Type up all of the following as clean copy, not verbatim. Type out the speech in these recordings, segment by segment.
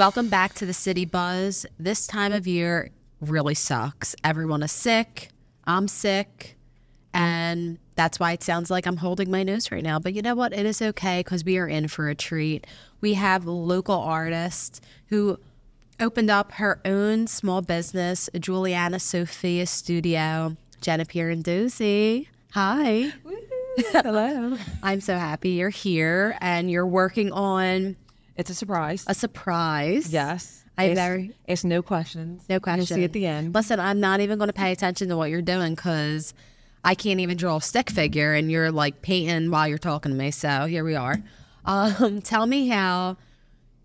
Welcome back to the City Buzz. This time of year really sucks. Everyone is sick. I'm sick. And that's why it sounds like I'm holding my nose right now. But you know what? It is okay because we are in for a treat. We have local artists who opened up her own small business, Julianna Sophia Studio. Jenna Pierandozzi. Hi. Woo-hoo. Hello. I'm so happy you're here and you're working on... It's a surprise. A surprise. Yes. It's no questions. No questions. You'll see at the end. Listen, I'm not even going to pay attention to what you're doing because I can't even draw a stick figure and you're like painting while you're talking to me. So here we are. Tell me how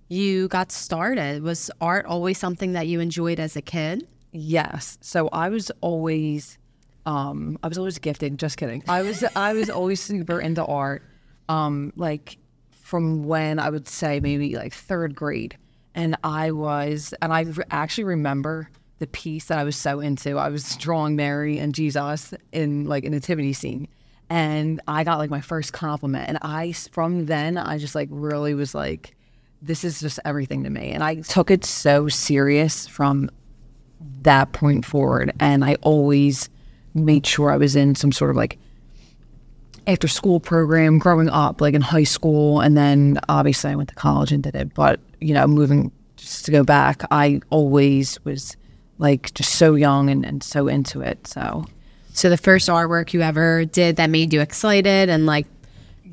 you got started. Was art always something that you enjoyed as a kid? Yes. So I was always gifted. Just kidding. I was always super into art. Like from when I would say maybe like 3rd grade, and I actually remember the piece that I was so into. I was drawing Mary and Jesus in like a nativity scene, and I got like my first compliment. And from then I just like really was like, this is just everything to me. And I took it so serious from that point forward, and I always made sure I was in some sort of like after school program growing up, like in high school. And then obviously I went to college and did it. But, you know, just to go back, I always was like just so young and so into it. So the first artwork you ever did that made you excited and like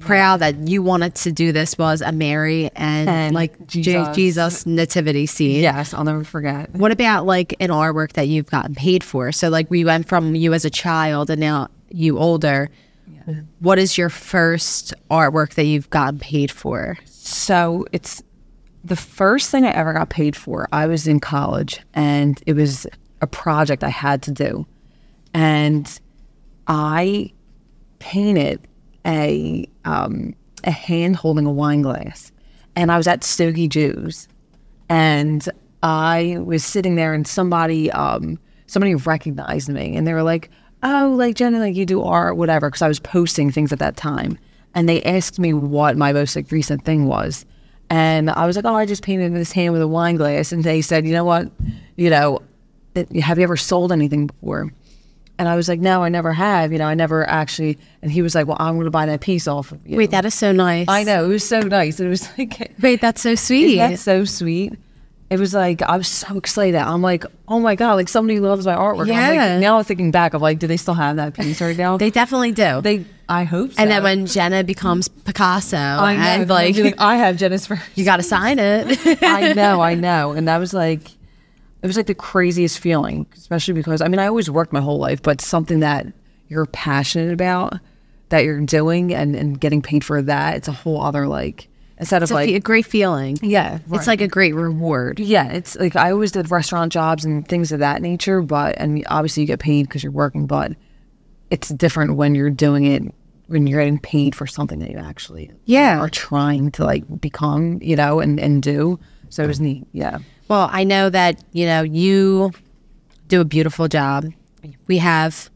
proud that you wanted to do this was a Mary and like Jesus nativity scene. Yes, I'll never forget. What about like an artwork that you've gotten paid for? So like we went from you as a child and now you older. Yeah. What is your first artwork that you've gotten paid for? So it's the first thing I ever got paid for. I was in college and it was a project I had to do, and I painted a hand holding a wine glass, and I was at Stogie Jews, and I was sitting there, and somebody recognized me, and they were like, "Oh, like Jenna, like you do art, whatever," because I was posting things at that time, and they asked me what my most like recent thing was, and I was like, "Oh, I just painted this hand with a wine glass," and they said, "You know what, you know, have you ever sold anything before?" And I was like, "No, I never have. You know, I never actually." And he was like, "Well, I'm going to buy that piece off of you." Wait, that is so nice. I know. It was so nice. It was like, wait, that's so sweet. That's so sweet. It was like, I was so excited. I'm like, oh my God, like somebody loves my artwork. Yeah. I'm like, now I'm thinking back of like, do they still have that piece right now? They definitely do. I hope so. And then when Jenna becomes Picasso, I know, and like, I have Jenna's first. You got to sign it. I know. And that was like, it was like the craziest feeling, especially because, I mean, I always worked my whole life, but something that you're passionate about, that you're doing and getting paid for that, it's a whole other like, it's a great feeling. Yeah. Right. It's like a great reward. Yeah. It's like, I always did restaurant jobs and things of that nature, and obviously you get paid because you're working, but it's different when you're doing it, when you're getting paid for something that you actually are trying to like become, you know, and do. So it was neat. Yeah. Well, I know that, you know, you do a beautiful job. We have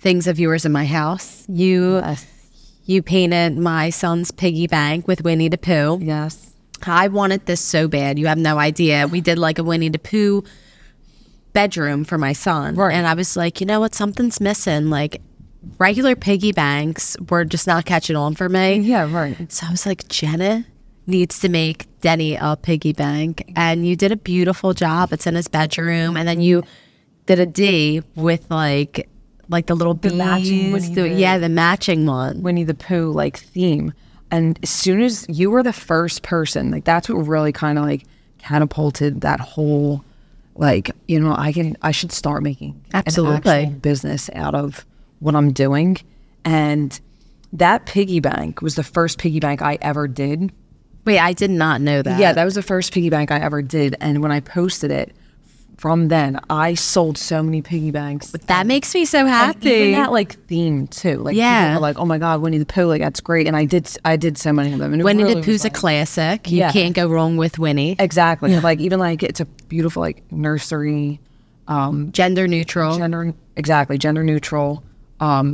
things of yours in my house. You painted my son's piggy bank with Winnie the Pooh. Yes. I wanted this so bad. You have no idea. We did like a Winnie the Pooh bedroom for my son. Right. And I was like, you know what? Something's missing. Like regular piggy banks were just not catching on for me. Yeah, right. So I was like, Jenna needs to make Denny a piggy bank, and you did a beautiful job. It's in his bedroom, and then you did a D with like the little bees, the matching one, Winnie the Pooh like theme. And as soon as you were the first person, like that's what really kind of like catapulted that whole like, you know, I should start making an actual business out of what I'm doing. And that piggy bank was the first piggy bank I ever did. Wait, I did not know that. Yeah, that was the first piggy bank I ever did. And when I posted it, from then, I sold so many piggy banks. But that makes me so happy. And even that like theme too. Like, yeah. People were like, oh my God, Winnie the Pooh, like that's great. And I did so many of them. And Winnie the Pooh's a classic. You can't go wrong with Winnie. Exactly. Yeah. Like even like it's a beautiful like nursery. Gender neutral. Exactly, gender neutral.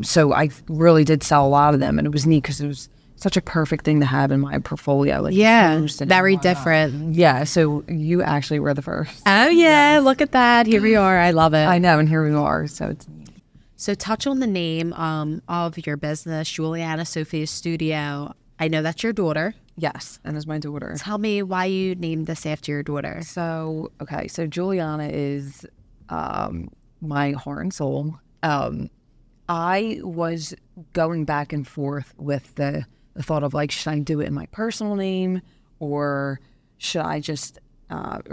So I really did sell a lot of them. And it was neat because it was such a perfect thing to have in my portfolio. Like, yeah, very different. Yeah, so you actually were the first. Oh, yeah, look at that. Here we are. I love it. I know, and here we are. So it's neat. So touch on the name of your business, Julianna Sophia Studio. I know that's your daughter. Yes, and it's my daughter. Tell me why you named this after your daughter. So, okay, so Julianna is my heart and soul. I was going back and forth with the thought of, like, should I do it in my personal name, or should I just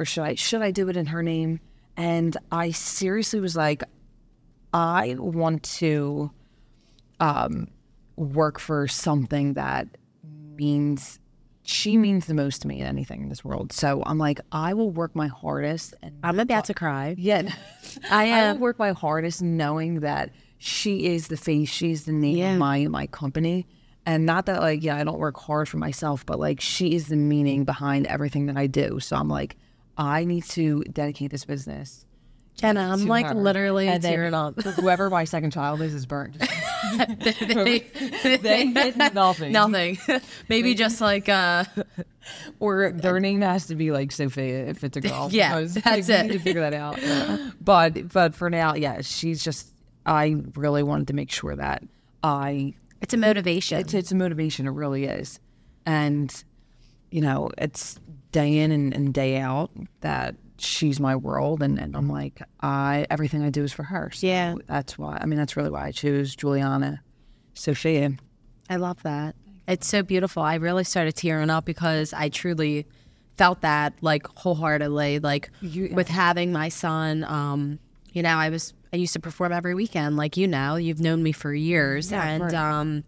should I do it in her name? And I seriously was like, I want to work for something that means, she means the most to me in anything in this world. So I'm like, I will work my hardest. And I'm about to cry. Yeah. I will work my hardest knowing that she is the face, she's the name of my company. And not that, like, yeah, I don't work hard for myself, but, like, she is the meaning behind everything that I do. So I'm like, I need to dedicate this business. Jenna, I'm like her. Literally tearing up. Whoever my second child is burnt. they get nothing. Nothing. Maybe just like, or their name has to be like Sophia if it's a girl. Yeah, that's it. We need to figure that out. But for now, yeah, she's just, I really wanted to make sure that it's a motivation. It's a motivation. It really is. And, you know, it's day in and day out that she's my world, and I'm like, everything I do is for her. So yeah, that's why. I mean, that's really why I choose Julianna Sophia. I love that. It's so beautiful. I really started tearing up because I truly felt that, like, wholeheartedly. Like, with having my son, you know, I used to perform every weekend. Like, you know, you've known me for years, and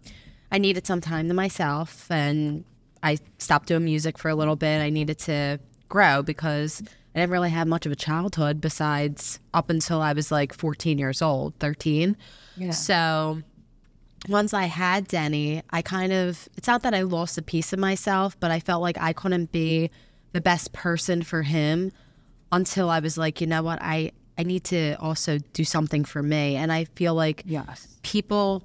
I needed some time to myself, and I stopped doing music for a little bit. I needed to grow because I didn't really have much of a childhood besides up until I was like 14 years old, 13. Yeah. So once I had Denny, I kind of, it's not that I lost a piece of myself, but I felt like I couldn't be the best person for him until I was like, you know what, I need to also do something for me. And I feel like people,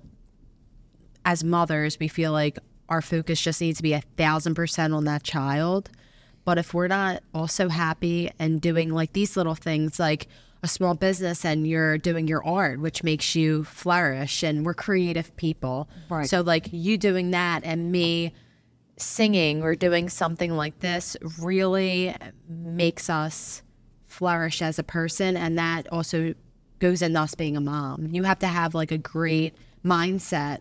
as mothers, we feel like our focus just needs to be 1,000% on that child. But if we're not also happy and doing, like, these little things, like a small business and you're doing your art, which makes you flourish, and we're creative people. Right. So, like, you doing that and me singing or doing something like this really makes us flourish as a person. And that also goes into us being a mom. You have to have, like, a great mindset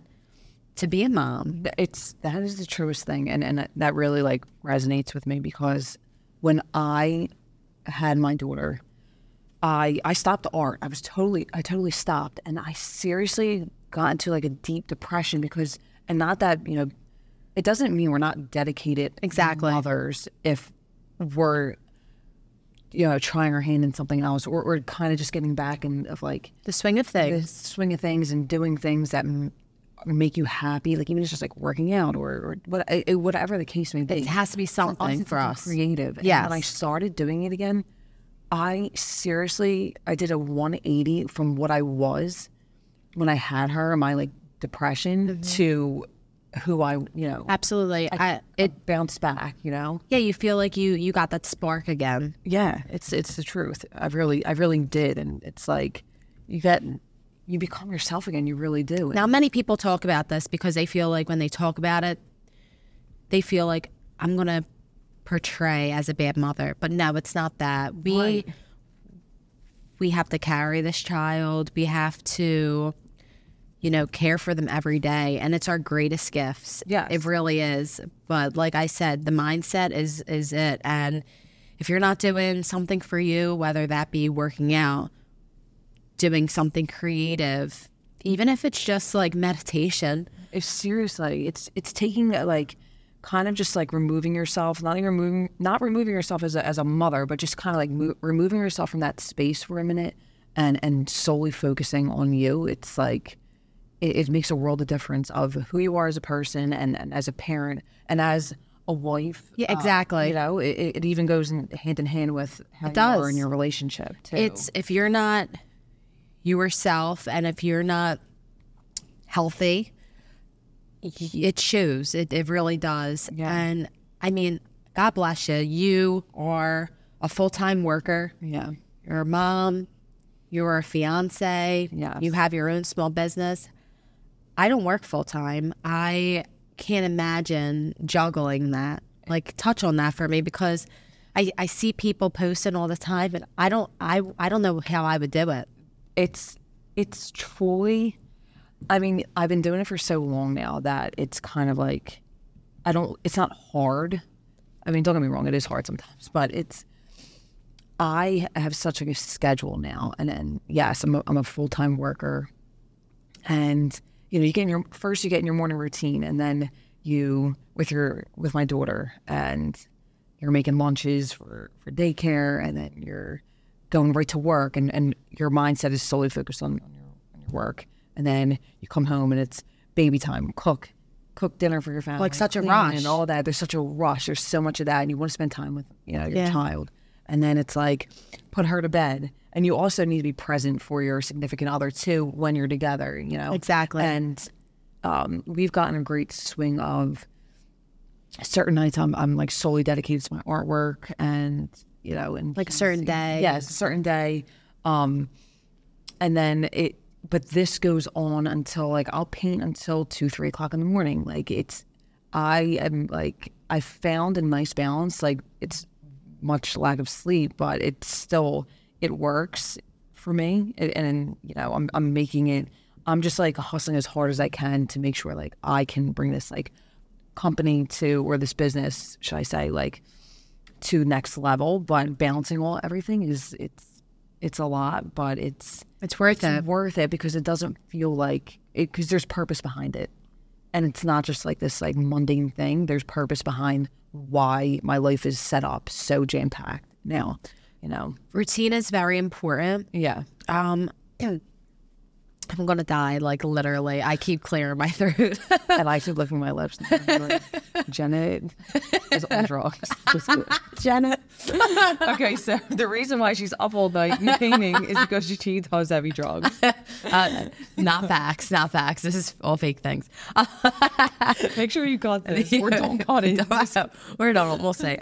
to be a mom. That is the truest thing, and that really, like, resonates with me, because when I had my daughter, I stopped art. I totally stopped, and I seriously got into, like, a deep depression because, and not that, you know, it doesn't mean we're not dedicated mothers if we're, you know, trying our hand in something else, or kind of just getting back in of, like, the swing of things and doing things that make you happy, like, even just like working out or whatever the case may be. It has to be something for us. Creative. Yeah. And when I started doing it again, I did a 180 from what I was when I had her, my, like, depression to who I, you know. Absolutely. It bounced back, you know. Yeah, you feel like you got that spark again. Yeah, it's the truth. I really did, and it's like you become yourself again. You really do. Now, many people talk about this because they feel like when they talk about it, they feel like, I'm going to portray as a bad mother. But no, it's not that. We have to carry this child. We have to, you know, care for them every day. And it's our greatest gifts. Yeah, it really is. But like I said, the mindset is it. And if you're not doing something for you, whether that be working out, doing something creative, even if it's just like meditation. Seriously, it's taking, like, kind of just like removing yourself, not removing yourself as a mother, but just kind of like removing yourself from that space for a minute and solely focusing on you. It's like, it makes a world of difference of who you are as a person and as a parent and as a wife. Yeah, exactly. You know, it even goes in hand with how you are in your relationship too. It's, if you're not yourself and if you're not healthy, It shows. It really does. Yeah. And I mean, God bless you. You are a full-time worker. Yeah. You're a mom. You're a fiance. Yes. You have your own small business. I don't work full-time. I can't imagine juggling that. Like, touch on that for me, because I see people posting all the time, and I don't know how I would do it. It's truly, I mean, I've been doing it for so long now that it's kind of like, it's not hard. I mean, don't get me wrong, it is hard sometimes, but I have such a schedule now. And then, yes, I'm a full-time worker, and you know, you get in your morning routine, and then you, with my daughter, and you're making lunches for daycare, and then you're going right to work, and your mindset is solely focused on your work. And then you come home and it's baby time. Cook dinner for your family. Like such a rush. And all that. There's such a rush. There's so much of that. And you want to spend time with your child. And then it's like, put her to bed. And you also need to be present for your significant other too when you're together, you know. Exactly. And we've gotten a great swing of certain nights I'm like solely dedicated to my artwork, and, you know. And like a certain day. Yes, a certain day. And then but this goes on until, like, I'll paint until 2-3 o'clock in the morning. Like, I found a nice balance. Like, it's much lack of sleep, but it's still, it works for me. And you know, I'm making it, I'm just like hustling as hard as I can to make sure like I can bring this like company to, or this business, should I say, like to next level. But balancing everything is, it's a lot, but it's worth it. It's worth it because it doesn't feel like it, because there's purpose behind it, and it's not just like this like mundane thing. There's purpose behind why my life is set up so jam packed now. You know, routine is very important. Yeah. I'm gonna die. Like literally, I keep clearing my throat, and I keep licking my lips. Like, Jenna is on drugs. Jenna. Okay, so the reason why she's up all night painting is because she cheats on heavy drugs. Not facts. This is all fake things. Make sure you got this. Or don't got it. Or don't. We'll say.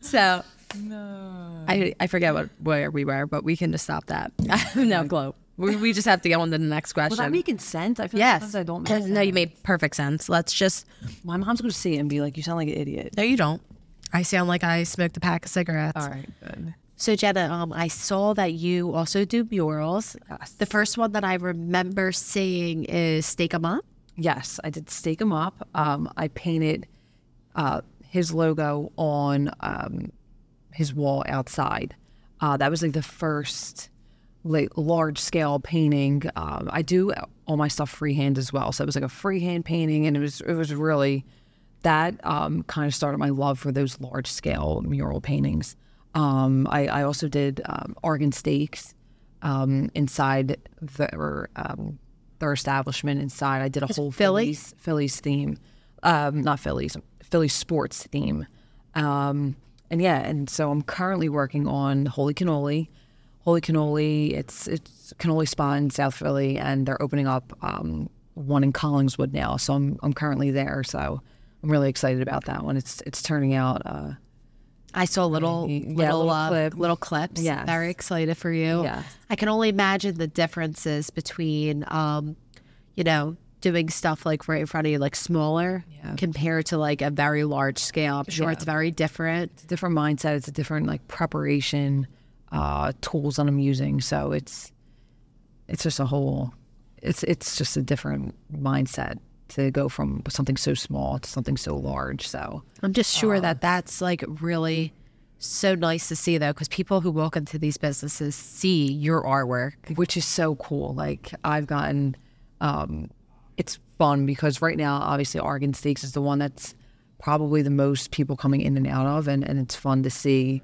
So. No. I forget where we were, but we can just stop that. I have no clue. We just have to go on to the next question. Was that making sense? I feel like sometimes I don't make sense. No, you made perfect sense. Let's just... My mom's going to see it and be like, you sound like an idiot. No, you don't. I sound like I smoked a pack of cigarettes. All right, good. So, Jenna, I saw that you also do murals. Yes. The first one that I remember seeing is Steak Em Up. Yes, I did Steak Em Up. I painted his logo on his wall outside. That was like the first... like large-scale painting. I do all my stuff freehand as well, so it was like a freehand painting, and it was really that kind of started my love for those large-scale mural paintings. I also did Argan Steaks inside their establishment. Inside, I did a whole Phillies theme, not Phillies, Philly sports theme, and yeah. And so I'm currently working on Holy Cannoli. Holy Cannoli, it's a cannoli spa in South Philly, and they're opening up one in Collingswood now. So I'm currently there, so I'm really excited about that one. It's turning out. I saw little clips. Yeah, very excited for you. Yeah, I can only imagine the differences between, you know, doing stuff like right in front of you, like smaller, compared to like a very large scale. I'm sure it's very different. It's a different mindset. It's a different like preparation. Tools that I'm using, so it's just a whole, it's just a different mindset to go from something so small to something so large. So I'm just sure that's like really so nice to see, though, because people who walk into these businesses see your artwork, which is so cool. Like I've gotten, it's fun because right now obviously Argan Steaks is the one that's probably the most people coming in and out of, and it's fun to see.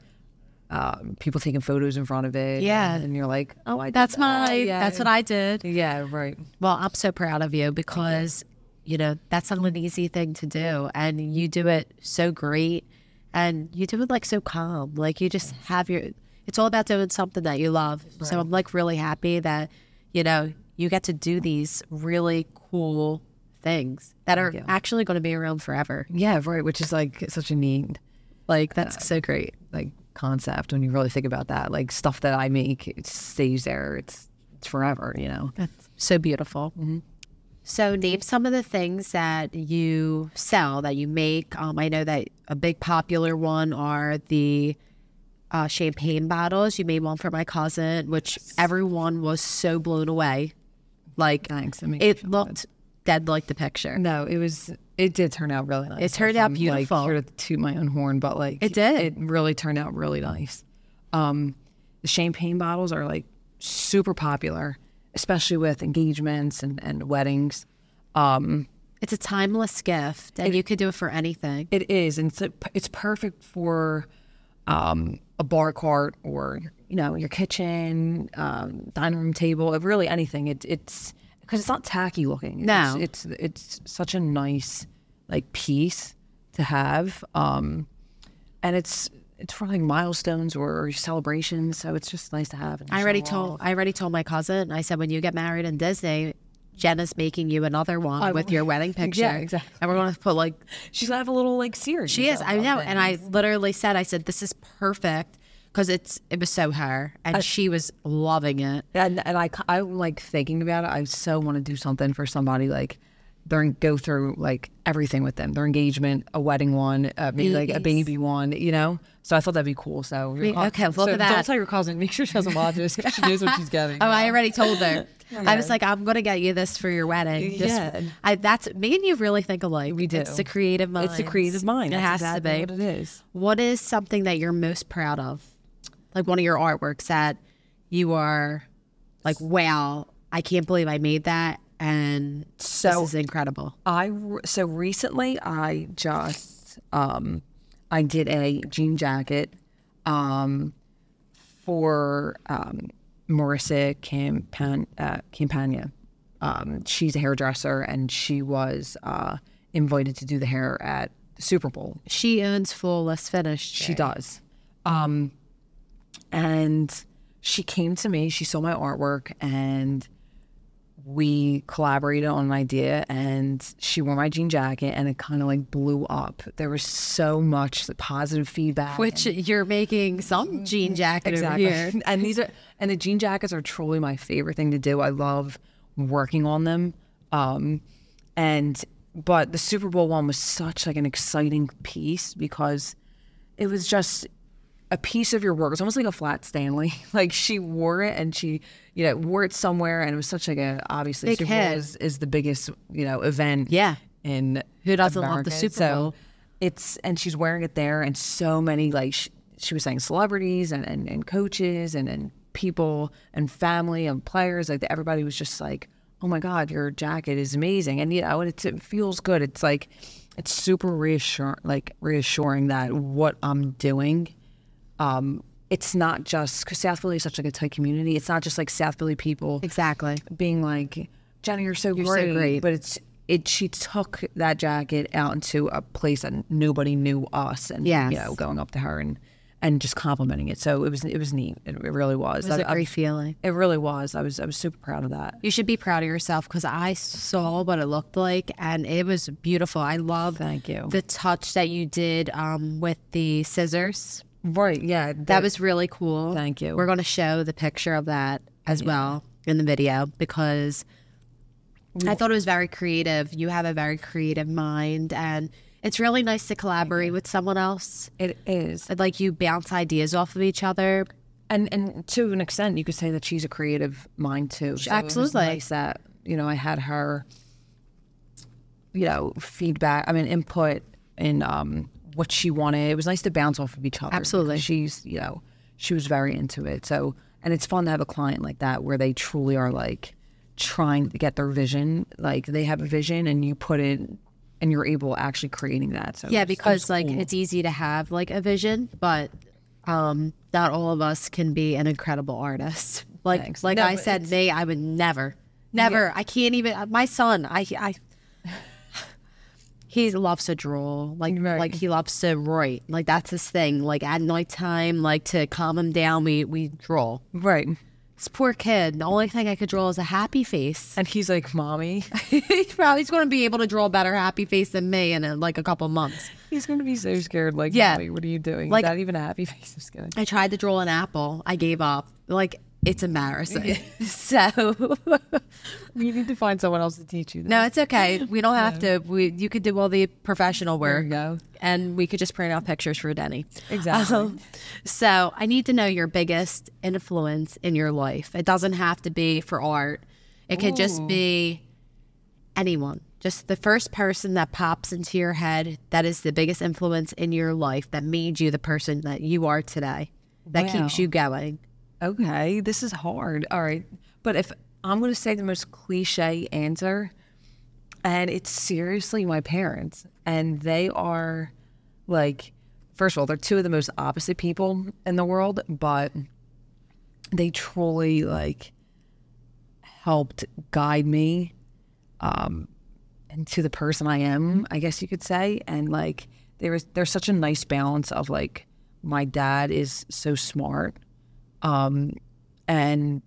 People taking photos in front of it, and you're like, oh, I did that's that. That's what I did. Yeah, right. Well, I'm so proud of you because you know that's not an easy thing to do, and you do it so great, and you do it like so calm. Like you just have your. It's all about doing something that you love. Right. So I'm like really happy that you know you get to do these really cool things that are actually going to be around forever. Yeah, right, which is like such a neat, like that's so great, like concept when you really think about that, like stuff that I make, it stays there, it's forever, you know. That's so beautiful. Mm-hmm. So name some of the things that you sell, that you make. I know that a big popular one are the champagne bottles. You made one for my cousin, which everyone was so blown away. Like, thanks. It looked dead like the picture. No, it was. It did turn out really nice. It turned out beautiful. Like, here to toot my own horn, but like it did. It really turned out really nice. The champagne bottles are like super popular, especially with engagements and weddings. It's a timeless gift, and you could do it for anything. It is, and it's perfect for a bar cart or, you know, your kitchen, dining room table, really anything. It's because it's not tacky looking. No, it's such a nice like piece to have, and it's for like milestones or celebrations, so it's just nice to have. I already told my cousin. I said, when you get married in Disney, Jenna's making you another one with your wedding picture. Yeah, exactly. And we're going to put like, she's going to have a little like series. She is. I know. Things. And I literally said, this is perfect, because it was so her, and she was loving it. And I'm like thinking about it. I so want to do something for somebody, like go through like everything with them, their engagement, a wedding one, maybe like a baby one, you know? So I thought that'd be cool. So look at that. Don't tell your cousin. Make sure she doesn't watch this, because she knows what she's getting. Oh, I already told her. Okay. I was like, I'm gonna get you this for your wedding. That's me and you really think alike. We do. It's the creative mind. It's the creative mind. It has exactly to be. What it is. What is something that you're most proud of? Like one of your artworks that you are like, wow, I can't believe I made that, and so this is incredible. So recently I just I did a jean jacket for Marissa Campania. She's a hairdresser, and she was invited to do the hair at the Super Bowl. She owns Flawless Finish. She does. And she came to me. She saw my artwork, and we collaborated on an idea, and she wore my jean jacket, and it kind of like blew up. There was so much positive feedback. Which you're making some jean jacket over here. And the jean jackets are truly my favorite thing to do. I love working on them. But the Super Bowl one was such like an exciting piece, because it was just a piece of your work. It's almost like a flat Stanley. Like, she wore it, and she, you know, wore it somewhere, and it was such like a, obviously, Super Bowl is the biggest, you know, event. Yeah. In who doesn't love the Super Bowl? So and she's wearing it there, and so many, like, she was saying celebrities and coaches and people and family and players, like everybody was just like, oh my God, your jacket is amazing. And you know, it feels good. It's like, it's super reassuring that what I'm doing, it's not just because South Philly is such like a tight community. It's not just like South Philly people being like, Jenna, you're so great. But she took that jacket out into a place that nobody knew us, and you know, going up to her and just complimenting it. So it was neat. It really was. It was a great feeling. It really was. I was super proud of that. You should be proud of yourself, because I saw what it looked like, and it was beautiful. I love the touch that you did with the scissors. Right, yeah. That was really cool. Thank you. We're going to show the picture of that as well in the video, because I thought it was very creative. You have a very creative mind, and it's really nice to collaborate with someone else. It is. Like, you bounce ideas off of each other. And to an extent, you could say that she's a creative mind too. So absolutely. It was nice that, you know, I had her, you know, input in what she wanted. It was nice to bounce off of each other. Absolutely. She was very into it. So, and it's fun to have a client like that, where they truly are like trying to get their vision. Like, they have a vision, and you put it, and you're able actually creating that. So yeah, because like it's easy to have like a vision, but not all of us can be an incredible artist. Like like I said, I would never. Yeah. I can't even. My son, he loves to draw, like he loves to write, like that's his thing. Like at nighttime, like to calm him down, we draw. Right. This poor kid. The only thing I could draw is a happy face. And he's like, Mommy. He's probably going to be able to draw a better happy face than me in like a couple months. He's going to be so scared. Like, yeah. What are you doing? Like, is that even a happy face? I'm just kidding. I tried to draw an apple. I gave up. Like, it's embarrassing. So we need to find someone else to teach you this. No, it's okay. We don't have to. You could do all the professional work. There you go. And we could just print out pictures for Denny. Exactly. So I need to know your biggest influence in your life. It doesn't have to be for art. It could just be anyone. Just the first person that pops into your head that is the biggest influence in your life that made you the person that you are today. That keeps you going. Okay, this is hard. All right. But if I'm going to say the most cliche answer, and it's seriously my parents, and they are like, first of all, they're two of the most opposite people in the world, but they truly like helped guide me into the person I am, I guess you could say. And like, there's such a nice balance of like, my dad is so smart. And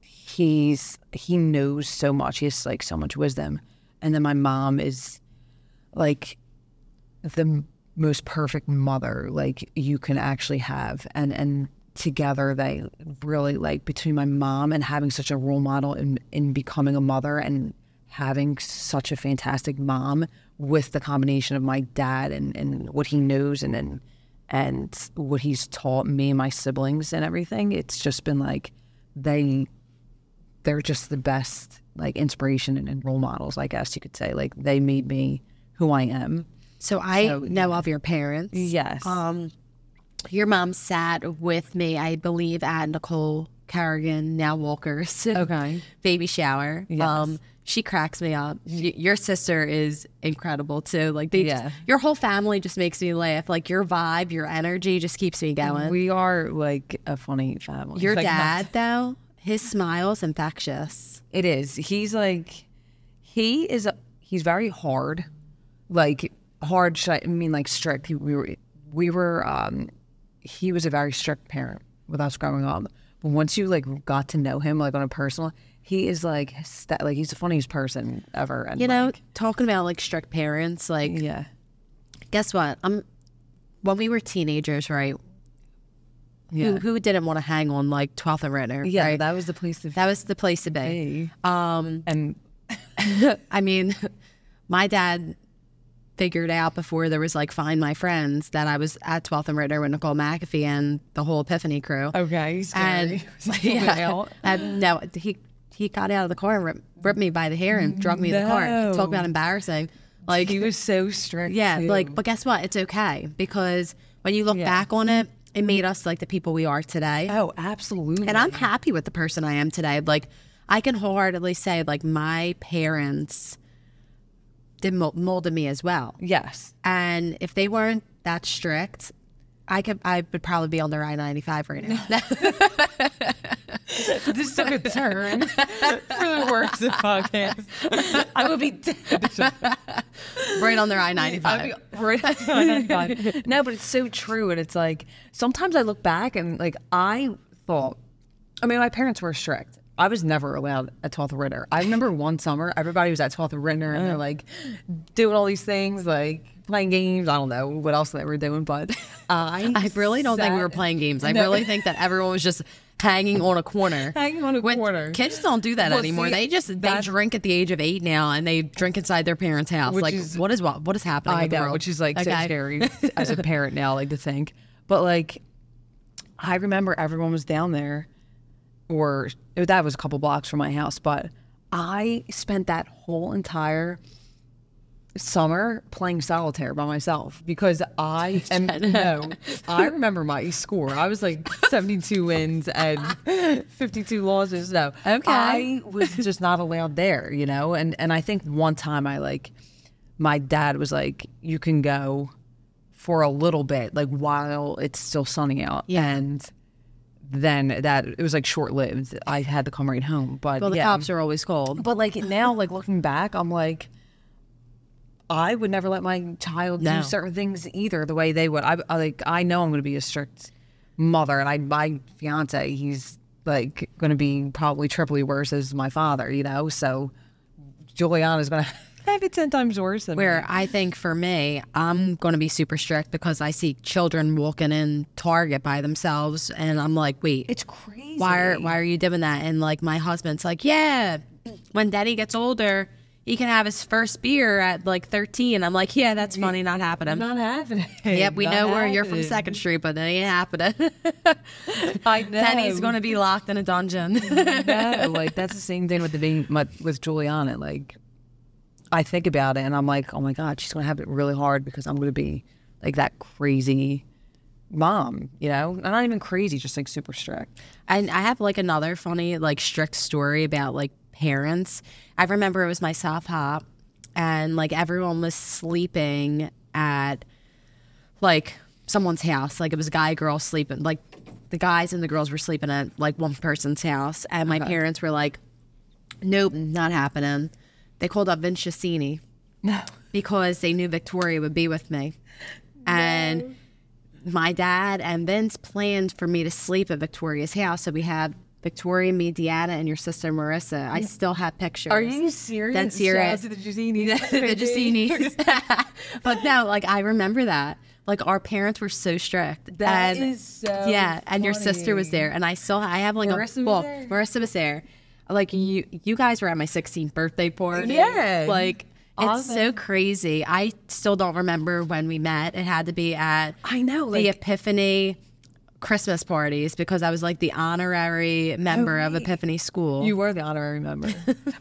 he knows so much. He has like so much wisdom. And then my mom is like the most perfect mother like you can actually have. And together they really like between my mom and having such a role model in becoming a mother and having such a fantastic mom with the combination of my dad and what he knows and what he's taught me and my siblings and everything, it's just been like they're just the best like inspiration and role models, I guess you could say. Like they made me who I am. So I know of your parents. Yes. Your mom sat with me, I believe, at Nicole Carrigan, now Walker's baby shower. Yes. She cracks me up. Your sister is incredible too. Like your whole family just makes me laugh. Like your vibe, your energy just keeps me going. We are like a funny family. Your dad though, his smile's infectious. It is. He's like, he's very hard. Like hard, I mean like strict. He was a very strict parent with us growing up. But once you like got to know him like on a personal, he is like he's the funniest person ever. And you know, like, talking about like strict parents, like guess what? When we were teenagers, right? Yeah. Who didn't want to hang on like 12th and Ritter? Yeah, right? That was the place to be. That was the place to be. Hey. And I mean, my dad figured out before there was like Find My Friends that I was at 12th and Ritter with Nicole McAfee and the whole Epiphany crew. Okay, scary. And no, he got out of the car and ripped me by the hair and dragged me in the car. Talk about embarrassing. Like he was so strict. Yeah, too. Like, but guess what? It's okay because when you look back on it, it made us like the people we are today. Oh, absolutely. And I'm happy with the person I am today. Like I can wholeheartedly say like my parents did molded me as well. Yes. And if they weren't that strict, I would probably be on the I-95 right now. This took a turn for the worst of podcast. I would be right on the I-95. Right on the I-95. No, but it's so true. And it's like, sometimes I look back and like, I thought, I mean, my parents were strict. I was never allowed at 12th Ritter. I remember one summer, everybody was at 12th Ritter and they're like doing all these things, like playing games. I don't know what else they were doing, but I really don't think we were playing games. I really think that everyone was just hanging on a corner. Hanging on a corner. Kids don't do that anymore. See, they drink at the age of 8 now, and they drink inside their parents' house. Like what is happening? I know, which is like so scary as a parent now, like to think. But like, I remember everyone was down there. Or that was a couple blocks from my house, but I spent that whole entire summer playing solitaire by myself because I am no. I remember my score. I was like 72 wins and 52 losses. No, okay, I was just not allowed there, you know. And I think one time my dad was like, "You can go for a little bit, like while it's still sunny out." Yeah. And then it was like short-lived. I had to come right home. But well, the cops are always called. But like now, like looking back, I'm like, I would never let my child do certain things either the way they would. I know I'm going to be a strict mother, and my fiance, he's like going to be probably triply worse as my father, you know. So Juliana's going to have it 10 times worse than me. I think for me, I'm going to be super strict because I see children walking in Target by themselves, and I'm like, wait, it's crazy. Why are you doing that? And like my husband's like, yeah, when Daddy gets older, he can have his first beer at like 13. I'm like, yeah, that's funny, not happening. Not happening. Yep, we know where you're from 2nd Street, but it ain't happening. I know. Penny's going to be locked in a dungeon. No, like that's the same thing with the with Juliana. Like, I think about it and I'm like, oh my God, she's going to have it really hard because I'm going to be like that crazy mom, you know? I'm not even crazy, just like super strict. And I have like another funny, like strict story about like parents. I remember it was my sophomore, and like everyone was sleeping at like someone's house. Like it was a guy, girl sleeping. Like the guys and the girls were sleeping at like one person's house, and my parents were like, "Nope, not happening." They called up Vince Cini because they knew Victoria would be with me, and my dad and Vince planned for me to sleep at Victoria's house, so we had Victoria, me, Deanna, and your sister Marissa. I still have pictures. Are you serious? That's serious. The Jacinis. The Jacinis. But no, like I remember that. Like our parents were so strict. That is so funny. And your sister was there, and I have like Marissa a book. Marissa was there. Like you guys were at my 16th birthday party. Yeah. Like it's so crazy. I still don't remember when we met. It had to be at the Epiphany Christmas parties because I was like the honorary member of Epiphany School. You were the honorary member.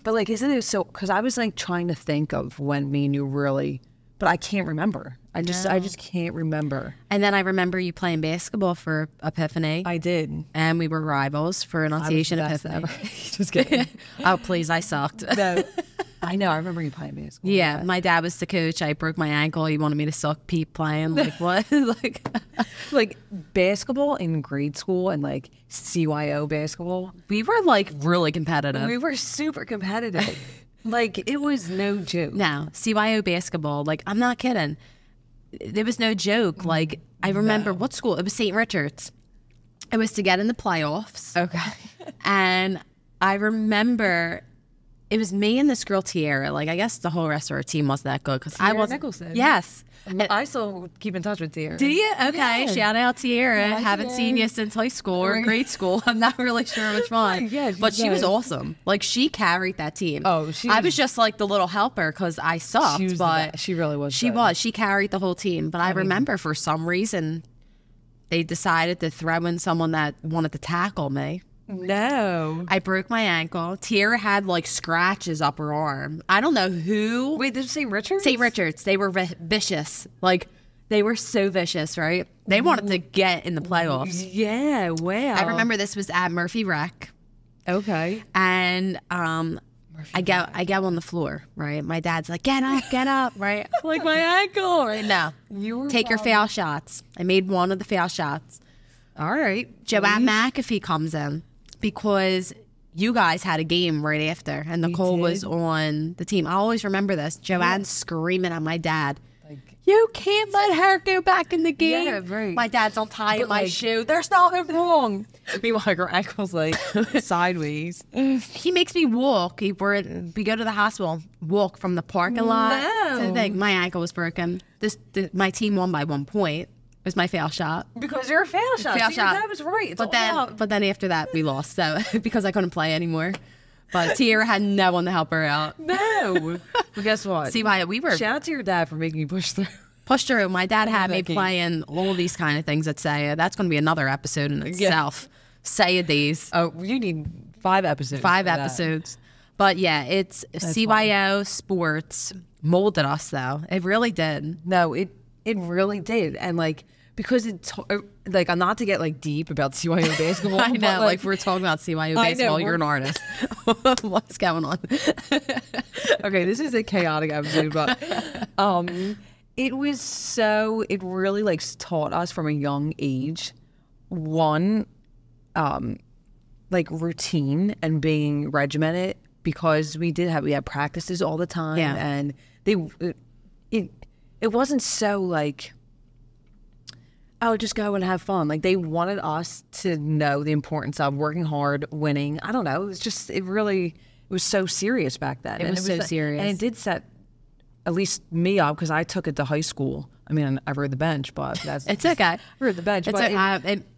But like, isn't it so, because I was like trying to think of when me and you really, but I can't remember. I just can't remember. And then I remember you playing basketball for Epiphany. I did. And we were rivals for Annunciation Epiphany. Just kidding. Oh, please, I sucked. No. I know. I remember you playing basketball. Yeah, my dad was the coach. I broke my ankle. He wanted me to suck Pete playing. Like what? like basketball in grade school and like CYO basketball. We were like really competitive. We were super competitive. Like it was no joke. No, CYO basketball. Like I'm not kidding. There was no joke. Like I remember what school? It was St. Richard's. It was to get in the playoffs. Okay. And I remember. It was me and this girl Tiara. Like I guess the whole rest of our team wasn't that good because I wasn't. Nicholson. Yes, I still keep in touch with Tiara. Do you? Okay, yeah. Shout out Tiara. Yeah, haven't seen you since high school or grade school. I'm not really sure which one. Yeah, but she was awesome. Like she carried that team. Oh, I was just like the little helper because I sucked. She really was. She carried the whole team. But I remember for some reason they decided to throw in someone that wanted to tackle me. No. I broke my ankle. Tiara had like scratches up her arm. I don't know who. Wait, this was St. Richard's? St. Richard's. They were vicious. Like, they were so vicious, right? They wanted to get in the playoffs. Yeah, wow. I remember this was at Murphy Rec. Okay. And I get on the floor, right? My dad's like, get up, right? Like my ankle. Right? No. Take your foul shots. I made one of the foul shots. All right. Joanne McAfee comes in. Because you guys had a game right after, and Nicole was on the team. I always remember this. Joanne screaming at my dad, like, "You can't let her go back in the game." Yeah, right. My dad's untying my shoe. There's nothing wrong. Meanwhile, her ankle's like sideways. He makes me walk. We go to the hospital, walk from the parking lot. So my ankle was broken. My team won by 1 point. It was my fail shot. Because you're a fail shot. Fail shot. That was right. It's but then after that we lost, so because I couldn't play anymore. But Tiara had no one to help her out. No. But guess what? See why we were. Shout out to your dad for making you push through. Push through. My dad had me playing all these kind of things at Saya. That's going to be another episode in itself. Saya days. Oh, you need 5 episodes. 5 episodes. That. But yeah, that's CYO funny. Sports molded us though. It really did. No, it really did, and like. Because it's like, I'm not to get like deep about CYO basketball. I know, like we're talking about CYO basketball. You're an artist. What's going on? Okay, this is a chaotic episode, but it really like taught us from a young age, like routine and being regimented, because we had practices all the time, and it wasn't so like. Oh, just go and have fun. Like, they wanted us to know the importance of working hard, winning. I don't know. It was just, it was so serious back then. It was so serious. And it did set at least me up, because I took it to high school. I mean, I rode the bench, but that's... It's okay. I rode the bench, but...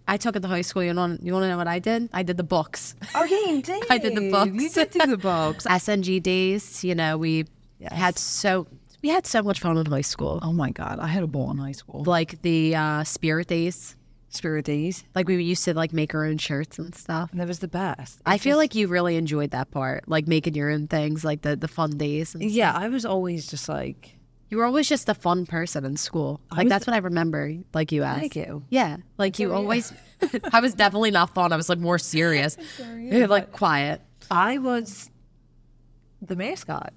I took it to high school. You want to know what I did? I did the books. Oh, yeah, you did. I did the books. You did do the books. SNGDs, you know, we had so much fun in high school. Oh my God, I had a ball in high school. Like the spirit days. Spirit days. Like we used to like make our own shirts and stuff. And that was the best. I feel like you really enjoyed that part, like making your own things, like the fun days. And stuff. I was always just like... You were always just a fun person in school. Like, that's what I remember, like, you asked. Thank you. Yeah. Like, you always... I was definitely not fun. I was, like, more serious. Sorry, like, quiet. I was the mascot.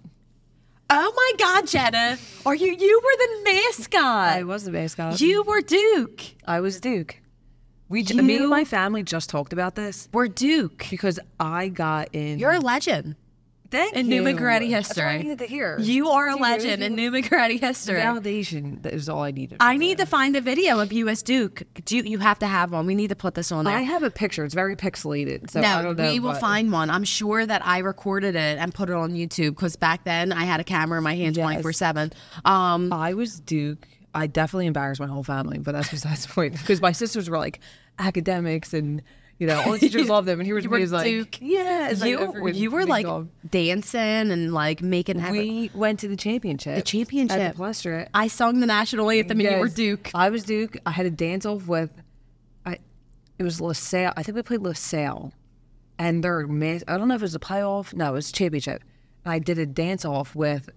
Oh, my God, Jenna. Are you... You were the mascot. I was the mascot. You were Duke. I was Duke. Me and my family just talked about this. We're Duke. Because I got in... You're a legend. Thank you. Newman Coretti history. That's what I needed to hear. You are a legend in Newman Coretti history. Validation is all I needed. I need to find a video of you as Duke. You have to have one. We need to put this on there. I have a picture. It's very pixelated. So I don't know. We will find one. I'm sure that I recorded it and put it on YouTube, because back then I had a camera in my hand 24/7. I was Duke. I definitely embarrassed my whole family, but that's besides the point. Because my sisters were like academics and... You know, all the teachers loved them, and he was like, Duke. "Yeah, you were like dancing and like making." We went to the championship. The championship. At the Palestra. I sung the national anthem, and you were Duke. I was Duke. I had a dance off with, it was LaSalle. I think we played LaSalle, and I don't know if it was a playoff. No, it was championship. And I did a dance off with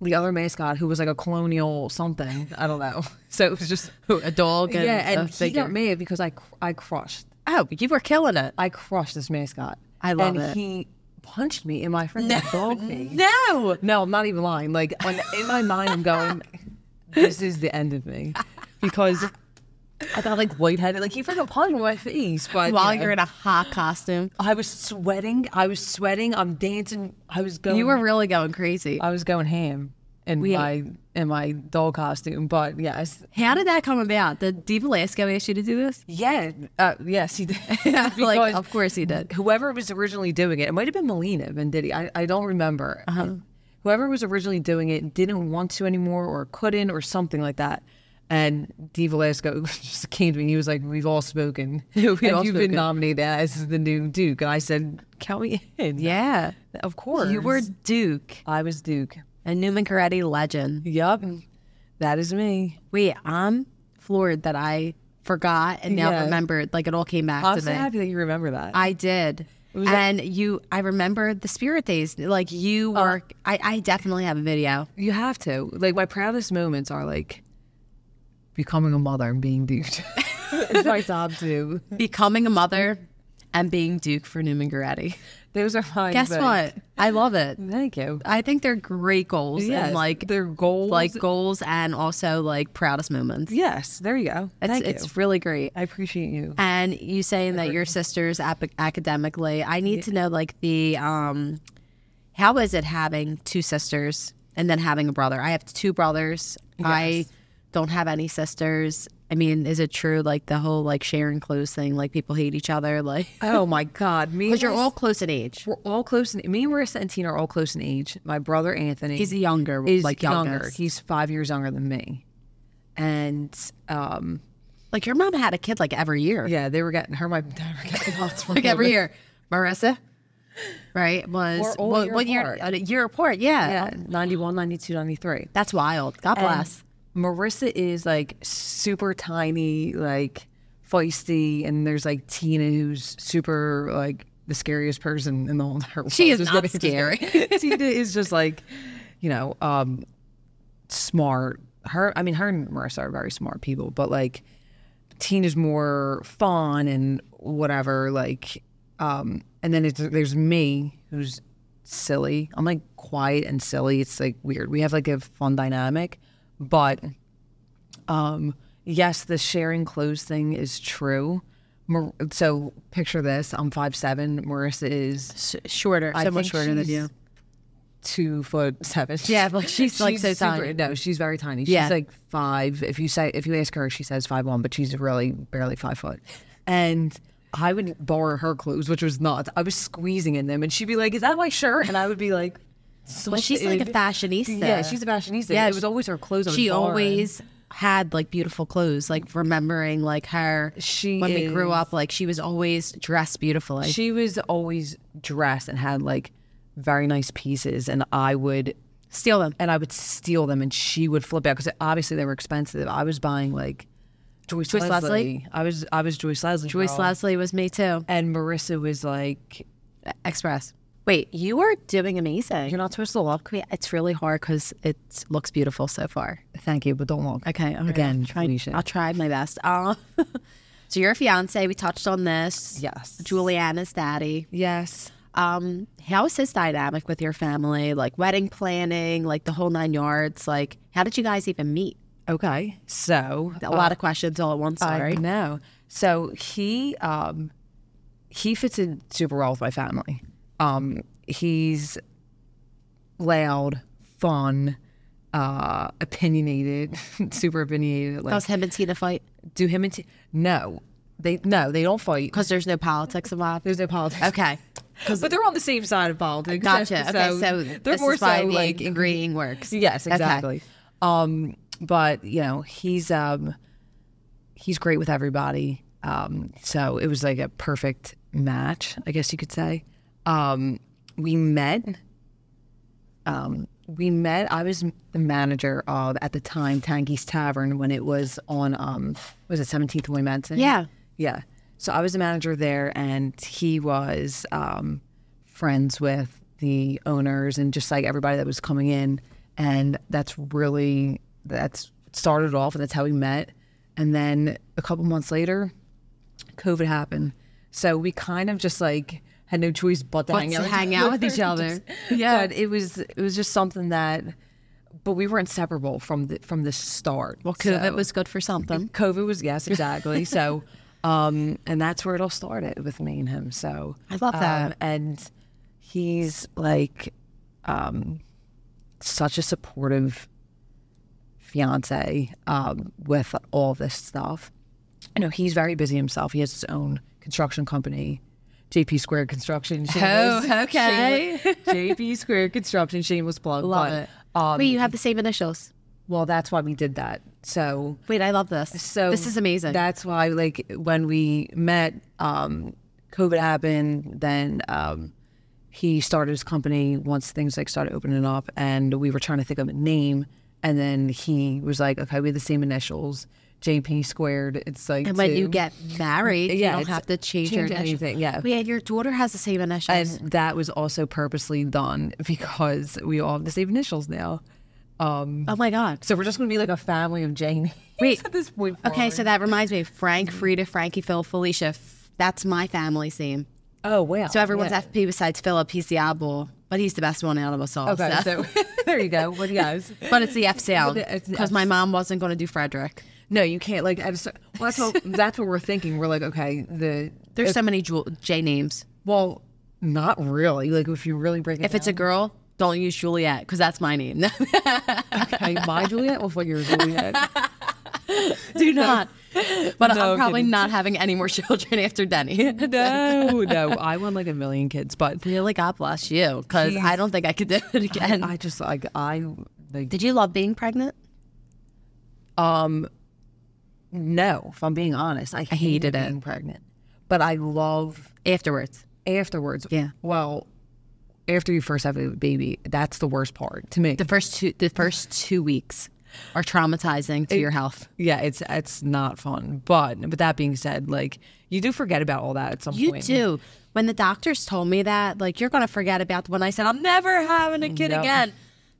the other mascot, who was like a colonial something. I don't know. So it was just a dog. And and he got mad because I crushed. Oh, you were killing it. I crushed this mascot. I love it. And he punched me in my friend's dog face. No! No, I'm not even lying. Like, in my mind, I'm going, this is the end of me. Because I got, like, white-headed. Like, he freaking punched me in my face. But, While you're in a hot costume. I was sweating. I'm dancing. You were really going crazy. I was going ham. In my doll costume, but yes. How did that come about? Did D. Velasco ask you to do this? Yeah, yes, he did. Like, of course he did. Whoever was originally doing it, it might have been Melina Venditti. I don't remember. Whoever was originally doing it didn't want to anymore, or couldn't, or something like that. And D. Velasco just came to me. He was like, "We've all spoken. You've been nominated as the new Duke." And I said, "Count me in." Yeah, of course. You were Duke. I was Duke. A Newman Coretti legend. Yup. That is me. Wait, I'm floored that I forgot and now remembered. Like, it all came back to me. I'm so happy that you remember that. I did. I remember the spirit days. Like, you were... I definitely have a video. You have to. Like, my proudest moments are, like, becoming a mother and being Duke. It's my top two. Becoming a mother and being Duke for Newman Coretti. Those are fine. Guess what? I love it. Thank you. I think they're great goals. Yes, and like they're goals. Like goals and also like proudest moments. Yes. There you go. It's really great. I appreciate you. And you saying that your sister's academically, I need to know like the, how is it having two sisters and then having a brother? I have two brothers. Yes. I don't have any sisters. I mean, is it true, like, the whole, like, sharing clothes thing? Like, people hate each other? Like, oh, my God. Because you're all close in age. We're all close in... Me, Marissa, and Tina are all close in age. My brother, Anthony... He's younger. Younger. He's 5 years younger than me. And, like, your mom had a kid, like, every year. Yeah, they were getting... Her and my dad were getting lots like, every year. Marissa, right, was... A year apart, yeah. 91, 92, 93. That's wild. God bless. Marissa is like super tiny, like feisty, and there's like Tina, who's super like the scariest person in the whole entire world. She is not scary. Tina is just like, you know, smart. Her and Marissa are very smart people, but like Tina's more fun and whatever. Like, and then there's me, who's silly. I'm like quiet and silly. It's like weird. We have like a fun dynamic. But, yes, the sharing clothes thing is true. So picture this. I'm 5'7". Marissa is shorter. So much shorter than you. 2'7". Yeah, but she's like so super tiny. No, she's very tiny. She's like 5. If you ask her, she says 5'1", but she's really barely 5 foot. And I would borrow her clothes, which was nuts. I was squeezing in them, and she'd be like, "Is that my shirt?" And I would be like, "Well, she's like a fashionista." Yeah, she's a fashionista. Yeah, it was always her clothes. She always had like beautiful clothes, like remembering like her when we grew up, like she was always dressed beautifully. She was always dressed and had like very nice pieces, and I would steal them, and she would flip out because obviously they were expensive. I was buying like Joyce Leslie. I was Joyce Leslie. Joyce Leslie was me too, and Marissa was like Express. Wait, you are doing amazing. You're not supposed to look. It's really hard because it looks beautiful so far. Thank you, but don't look. Okay, I'll try my best. So your fiance, we touched on this. Yes. Julianna's daddy. Yes. How is his dynamic with your family? Like wedding planning, like the whole 9 yards. Like, how did you guys even meet? Okay, so a lot of questions all at once. Sorry. No. So he fits in super well with my family. He's loud, fun, opinionated, super opinionated. Like, does him and Tina fight? Do him and Tina? No, they don't fight because there's no politics involved. There's no politics. Okay, but they're on the same side of politics. Gotcha. So, okay, so they're more so like agreeing works. Yes, exactly. Okay. But you know, he's great with everybody. So it was like a perfect match, I guess you could say. We met. I was the manager of, at the time, Tanky's Tavern when it was on, was it 17th and Williamson? Yeah. Yeah. So I was the manager there, and he was friends with the owners and just like everybody that was coming in. And that's started off, and that's how we met. And then a couple months later, COVID happened. So we kind of just like had no choice but to hang out with each other. Yeah, but it was just something that, but we were inseparable from the start. Well, COVID was good for something. COVID was, yes, exactly. So, and that's where it all started with me and him. So I love that. And he's like, such a supportive fiance with all this stuff. You know, he's very busy himself. He has his own construction company, JP Square Construction. Shameless, oh, okay. JP Square Construction, shameless plug. Love it. Wait, you have the same initials. Well, that's why we did that. So wait, I love this. So this is amazing. That's why, like, when we met, COVID happened. Then he started his company once things like started opening up, and we were trying to think of a name. And then he was like, "Okay, we have the same initials." JP squared. It's like, and when you get married, yeah, you don't have to change your anything. Yeah, yeah. Your daughter has the same initials, and that was also purposely done because we all have the same initials now. Oh my god! So we're just gonna be like a family of Jamie. Wait, at this point. Okay, forward. So that reminds me, Frank, Frida, Frankie, Phil, Felicia. That's my family's name. Oh wow! So everyone's FP besides Philip. He's the oddball, but he's the best one out of us all. Okay, so there you go. What do you guys? But it's the F sound because my mom wasn't gonna do Frederick. No, you can't. Like, well, that's what we're thinking. We're like, okay, there's so many J names. Well, not really. Like, if you really break it down, it's a girl, don't use Juliet because that's my name. Okay, my Juliet. Well, fuck your Juliet. Do not. But no, I'm probably not having any more children after Denny. No. I want like a million kids, but really, God bless you, because I don't think I could do it again. I just like Did you love being pregnant? No, if I'm being honest, I hated being pregnant, but I love afterwards. Yeah. Well, after you first have a baby, that's the worst part to me. The first two weeks are traumatizing to your health. Yeah, it's not fun. But that being said, like, you do forget about all that at some point. You do. When the doctors told me that, like, you're gonna forget about when I said I'm never having a kid again.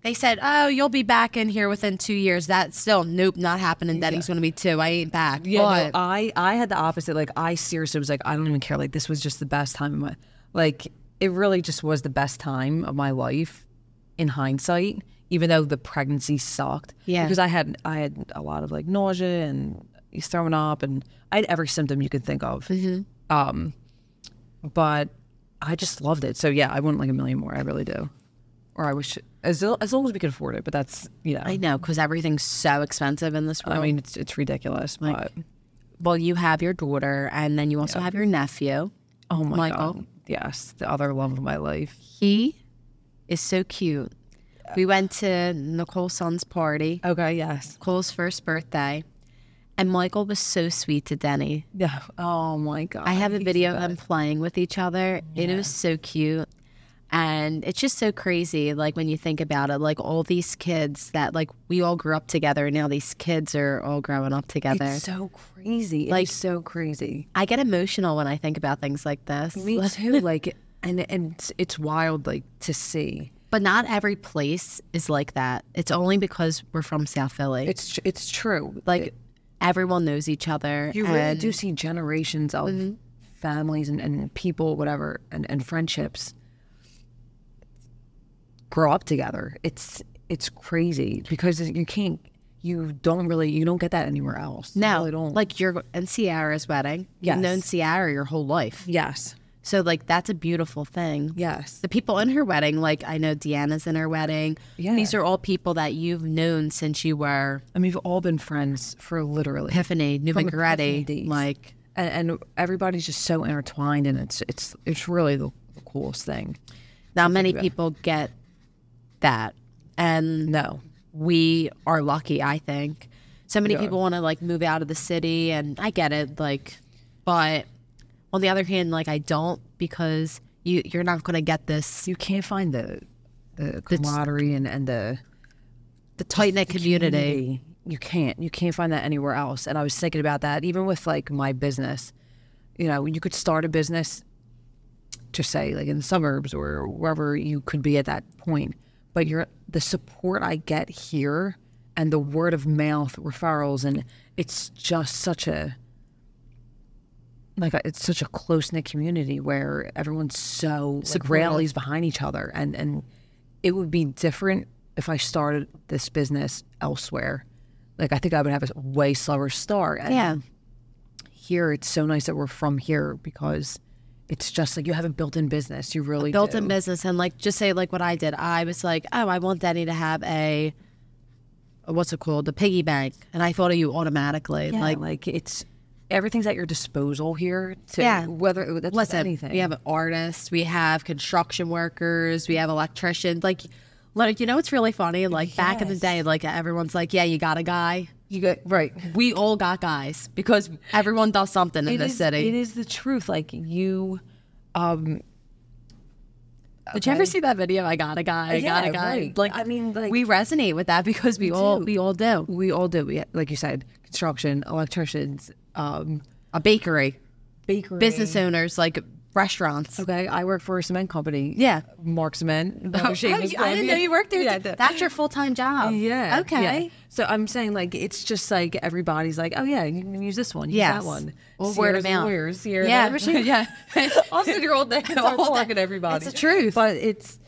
They said, "Oh, you'll be back in here within 2 years." That's still, nope, not happening. Daddy's going to be 2. I ain't back. Yeah, no, I had the opposite. Like, I seriously was like, I don't even care. Like, this was just the best time of my, like, it really just was the best time of my life in hindsight, even though the pregnancy sucked. Yeah. Because I had a lot of, like, nausea and throwing up, and I had every symptom you could think of. Mm-hmm. But I just loved it. So, yeah, I want, like, a million more. I really do. Or I wish, as long as we could afford it, but that's, you know. I know, because everything's so expensive in this world. I mean, it's ridiculous. Like, but. Well, you have your daughter, and then you also have your nephew. Oh, my God. Yes, the other love of my life. He is so cute. Yeah. We went to Nicole's son's party. Okay, yes. Nicole's first birthday. And Michael was so sweet to Denny. Yeah. Oh, my God. I have a video of them playing with each other. Yeah. It was so cute. And it's just so crazy, like, when you think about it, like, all these kids that, like, we all grew up together, and now these kids are all growing up together. It's so crazy. Like, it's so crazy. I get emotional when I think about things like this. Me too. Like, and it's wild, like, to see. But not every place is like that. It's only because we're from South Philly. It's true. Like, everyone knows each other. You really do see generations of families and people, whatever, and friendships grow up together. It's crazy because you don't get that anywhere else. No, you really don't. Like, you're in Sierra's wedding. Yes. You've known Sierra your whole life. Yes. So, like, that's a beautiful thing. Yes. The people in her wedding, like, I know Deanna's in her wedding. Yeah. These are all people that you've known since you were. I mean, we've all been friends for literally. Epiphany, Newman Coretti, like, and everybody's just so intertwined, and it's really the coolest thing. Not many people get that, and no, we are lucky. I think so many people want to, like, move out of the city, and I get it, like, but on the other hand, like, I don't, because you're not going to get this. You can't find the camaraderie and the tight-knit community. You can't find that anywhere else. And I was thinking about that, even with, like, my business. You know, you could start a business, just say, like, in the suburbs or wherever you could be at that point. But the support I get here, and the word of mouth referrals, and it's just such a, like, it's such a close-knit community where everyone's so, like, rallies behind each other. And it would be different if I started this business elsewhere. Like, I think I would have a way slower start. And here, it's so nice that we're from here, because it's just like you have a built-in business. You really built-in business. And, like, just say, like, what I did. I was like, oh, I want Denny to have a what's it called? The piggy bank. And I thought of you automatically. Yeah, like it's everything's at your disposal here. To whether that's anything. We have artists, we have construction workers, we have electricians. Like you know, it's really funny. Like back in the day, like everyone's like, yeah, you got a guy. You got we all got guys, because everyone does something in this city. It is the truth. Like you did you ever see that video? I got a guy, I got a guy. Right. Like, I mean, like, we resonate with that because we all do. We, like you said, construction, electricians, a bakery, business owners, like restaurants. Okay, I work for a cement company. Yeah, Mark Cement. Oh, I didn't know you worked there. Yeah, that's your full-time job. Yeah. Okay. Yeah. So I'm saying, like, it's just like everybody's like, oh yeah, you can use this one, use that one. Well, word of mouth. Yeah. Also, your old name. Everybody. It's the truth. But it's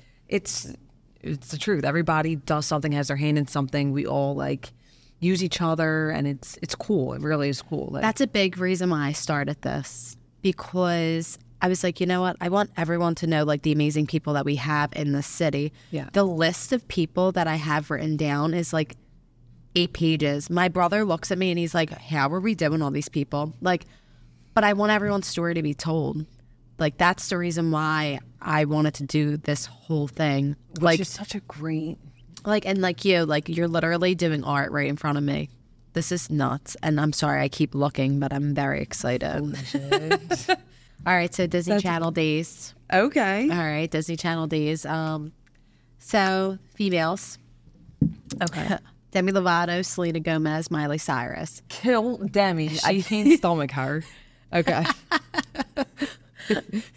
the truth. Everybody does something, has their hand in something. We all like use each other, and it's cool. It really is cool. Like, that's a big reason why I started this, because I was like, you know what? I want everyone to know, like, the amazing people that we have in this city. Yeah. The list of people that I have written down is, like, 8 pages. My brother looks at me and he's like, how are we doing all these people? Like, but I want everyone's story to be told. Like, that's the reason why I wanted to do this whole thing. Which, like, is such a great... Like, and like you, like, you're literally doing art right in front of me. This is nuts. And I'm sorry I keep looking, but I'm very excited. Oh, all right, so Disney Channel days. Okay. All right, Disney Channel days. So females. Okay. Demi Lovato, Selena Gomez, Miley Cyrus. Kill Demi. I can't stomach her. Okay. I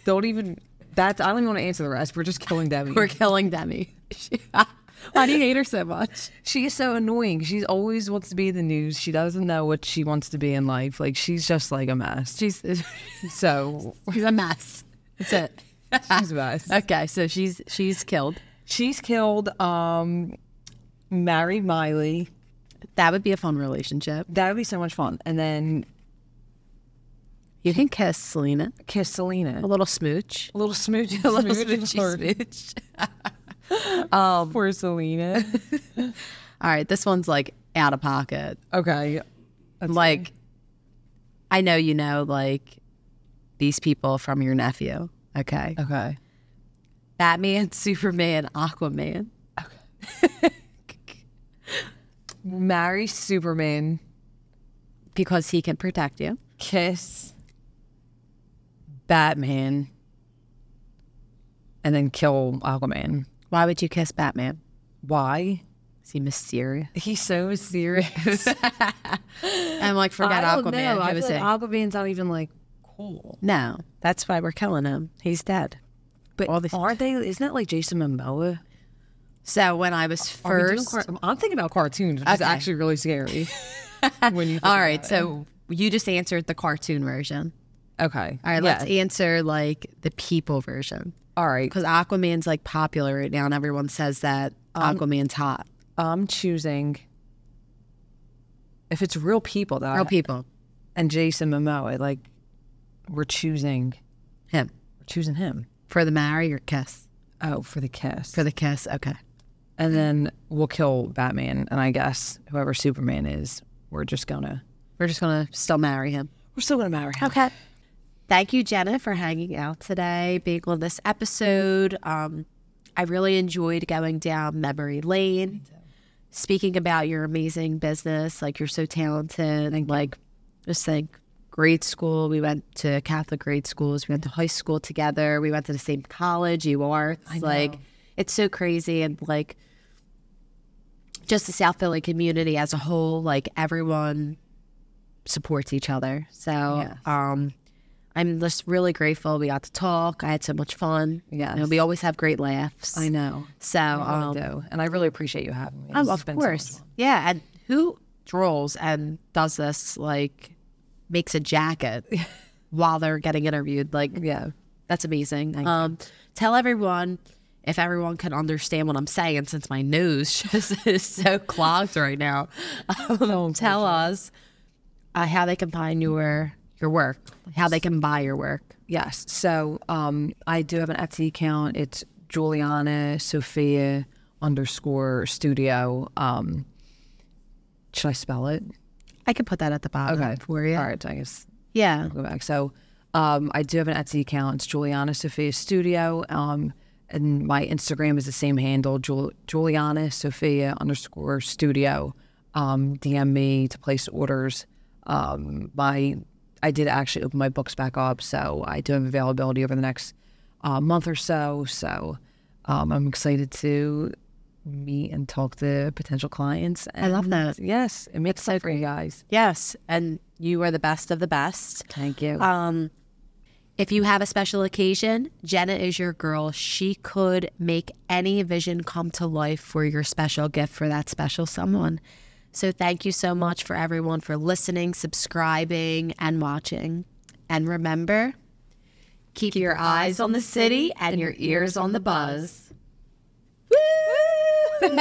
don't even want to answer the rest. We're just killing Demi. We're killing Demi. Why do you hate her so much? She is so annoying. She always wants to be in the news. She doesn't know what she wants to be in life. Like, she's just like a mess. She's a mess. That's it. She's a mess. Okay, so she's killed. She's killed. Marry Miley. That would be a fun relationship. That would be so much fun. And then you can kiss Selena. Kiss Selena. A little smooch. A little smooch. A little smooch. Poor Selena. All right, this one's like out of pocket. Okay. That's like, funny. I know you know, like, these people from your nephew. Okay. Okay. Batman, Superman, Aquaman. Okay. Marry Superman. Because he can protect you. Kiss Batman. And then kill Aquaman. Why would you kiss Batman? Why? Is he mysterious? He's so mysterious. And like, forget Aquaman. I feel like Aquaman's not even like cool. No, that's why we're killing him. He's dead. But aren't they? Isn't that like Jason Momoa? So when I was first, I'm thinking about cartoons, which is actually really scary. When you think all right, so you just answered the cartoon version. Okay. All right, let's answer like the people version. All right. Because Aquaman's like popular right now and everyone says that Aquaman's hot. I'm choosing, if it's real people though. Real people. And Jason Momoa, like we're choosing him. We're choosing him. For the marry or kiss? Oh, for the kiss. For the kiss, okay. And then we'll kill Batman and I guess whoever Superman is, we're just gonna still marry him. We're still gonna marry him. Okay. Thank you, Jenna, for hanging out today, being on this episode. I really enjoyed going down memory lane, speaking about your amazing business. Like, you're so talented. And like, just think grade school. We went to Catholic grade schools. We went to high school together. We went to the same college, UR. Like, it's so crazy. And like, just the South Philly community as a whole, like, everyone supports each other. So, yes. I'm just really grateful we got to talk. I had so much fun. Yeah, you know, we always have great laughs. I know. So I do, and I really appreciate you having me. Of course. So yeah, and who draws and does this, like makes a jacket while they're getting interviewed? Like, yeah, that's amazing. Tell everyone, if everyone can understand what I'm saying, since my nose just is so clogged right now. Tell us how they can find your work, how they can buy your work. Yes. So I do have an Etsy account. It's Julianna_Sophia_Studio. Should I spell it? I can put that at the bottom for you. All right. I guess. Yeah. I'll go back. So I do have an Etsy account. It's Julianna Sophia Studio. And my Instagram is the same handle, Julianna Sophia_Studio. DM me to place orders. I did actually open my books back up, so I do have availability over the next month or so. So I'm excited to meet and talk to potential clients. And I love that. Yes, it makes sense for you guys. Yes, and you are the best of the best. Thank you. If you have a special occasion, Jenna is your girl. She could make any vision come to life for your special gift for that special someone. So thank you so much for everyone for listening, subscribing, and watching. And remember, keep your eyes on the city and your ears on the buzz. Woo!